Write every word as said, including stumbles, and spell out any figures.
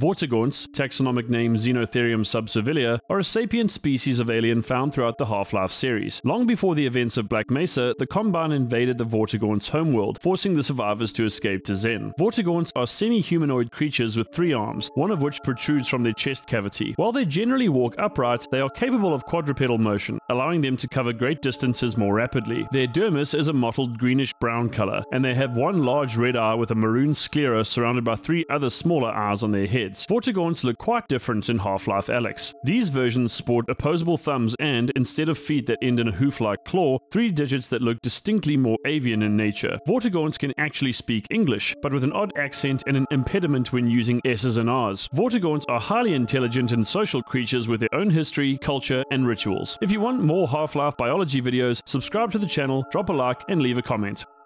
Vortigaunts, taxonomic name Xenotherium subservilia, are a sapient species of alien found throughout the Half-Life series. Long before the events of Black Mesa, the Combine invaded the Vortigaunts' homeworld, forcing the survivors to escape to Xen. Vortigaunts are semi-humanoid creatures with three arms, one of which protrudes from their chest cavity. While they generally walk upright, they are capable of quadrupedal motion, allowing them to cover great distances more rapidly. Their dermis is a mottled greenish-brown color, and they have one large red eye with a maroon sclera surrounded by three other smaller eyes on their head. Vortigaunts look quite different in Half-Life Alyx. These versions sport opposable thumbs and, instead of feet that end in a hoof-like claw, three digits that look distinctly more avian in nature. Vortigaunts can actually speak English, but with an odd accent and an impediment when using S's and R's. Vortigaunts are highly intelligent and social creatures with their own history, culture, and rituals. If you want more Half-Life biology videos, subscribe to the channel, drop a like, and leave a comment.